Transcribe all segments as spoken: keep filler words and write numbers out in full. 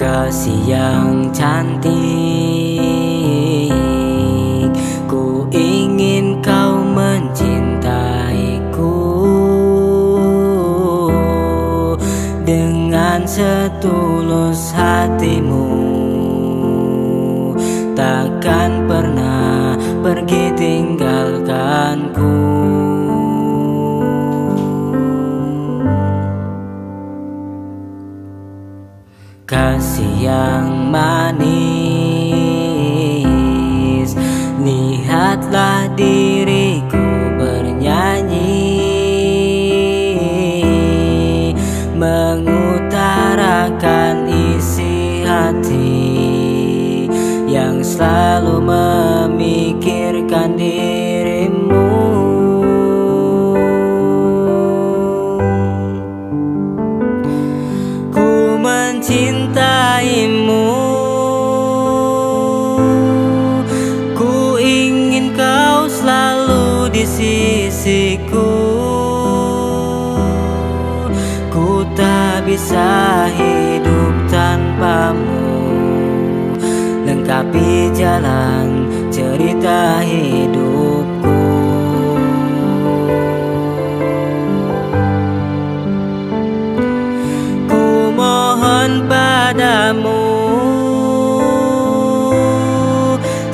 Kasih yang cantik, ku ingin kau mencintaiku dengan setulus hatimu. Takkan pernah pergi tinggalkanku. Kasih yang manis, lihatlah diriku bernyanyi, mengutarakan isi hati yang selalu memikirkan dirimu. Ku mencintaimu, ku ingin kau selalu di sisiku. Ku tak bisa hidup tanpamu. Lengkapi jalan cerita hidupku. Ku mohon padamu,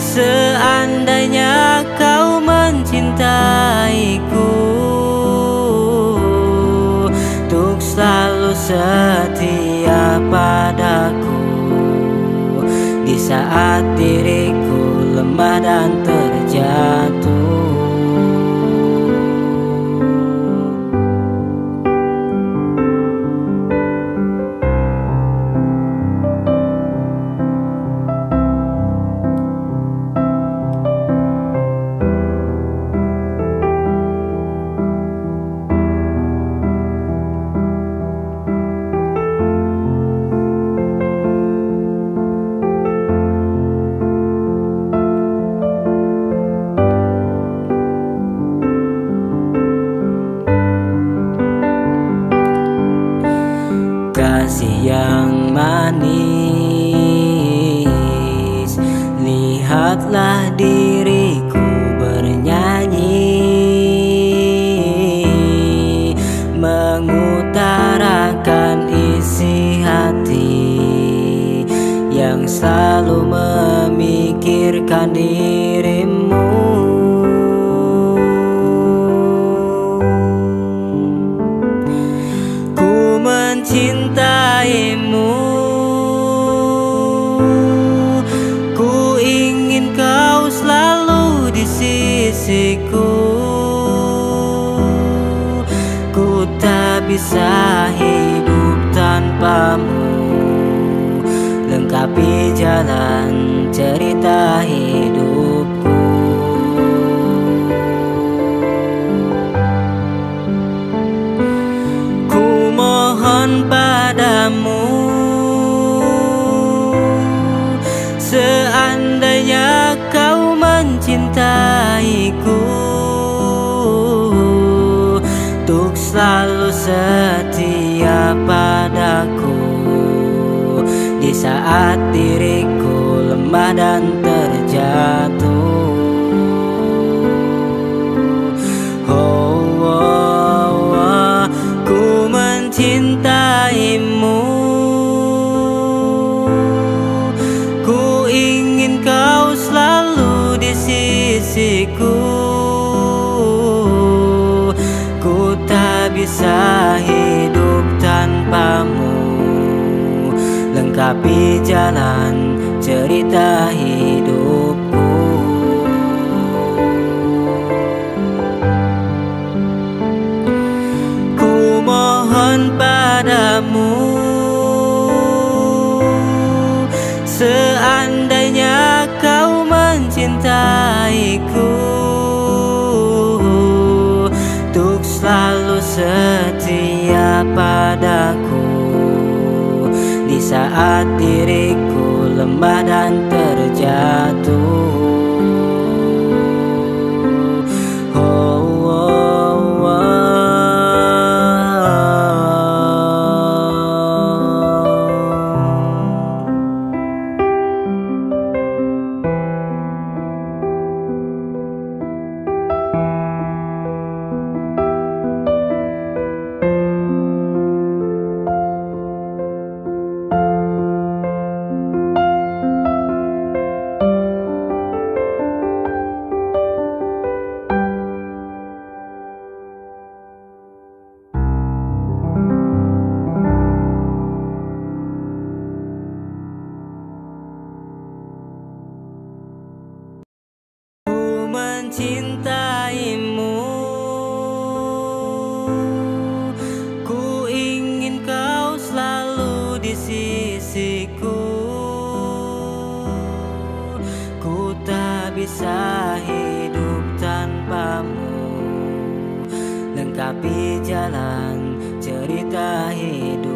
seandainya kau mencintaiku, untuk selalu setia padaku di saat diriku lemah dan terjatuh. Kasih yang manis, lihatlah diriku bernyanyi, mengutarakan isi hati yang selalu memikirkan dirimu. Ku mencintai, ku ingin kau selalu di sisiku. Ku tak bisa hidup tanpamu. Lengkapi jalan cerita hidupku. Ku mohon padamu, seandainya kau mencintaiku, untuk selalu setia padaku di saat diriku lemah dan terjatuh. Oh, oh, oh. Ku mencintaimu, ku tak bisa hidup tanpamu. Lengkapi jalan cerita hidupku. Ku mohon padamu, seandainya kau mencintaiku, untuk selalu setia padaku di saat diriku lemah dan terjatuh. Oh, oh, oh, oh. mencintaimu. Ku ingin kau selalu di sisiku. Ku tak bisa hidup tanpamu. Lengkapi jalan cerita hidup.